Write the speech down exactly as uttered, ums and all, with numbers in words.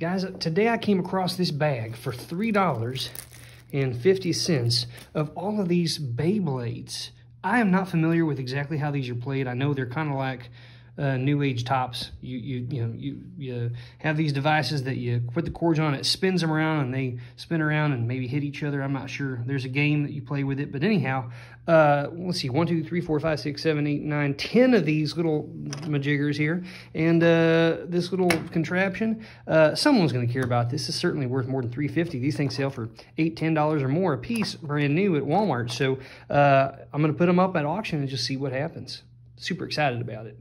Guys, today I came across this bag for three dollars and fifty cents of all of these Beyblades. I am not familiar with exactly how these are played. I know they're kind of like uh, new age tops. You you you know you you have these devices that you put the cords on, it spins them around, and they spin around and maybe hit each other. I'm not sure. There's a game that you play with it, but anyhow, uh, let's see, one, two, three, four, five, six, seven, eight, nine, ten of these little majiggers here, and uh, this little contraption. Uh, someone's going to care about this. It's certainly worth more than three fifty. These things sell for eight, ten dollars or more a piece, brand new at Walmart. So uh, I'm going to put them up at auction and just see what happens. Super excited about it.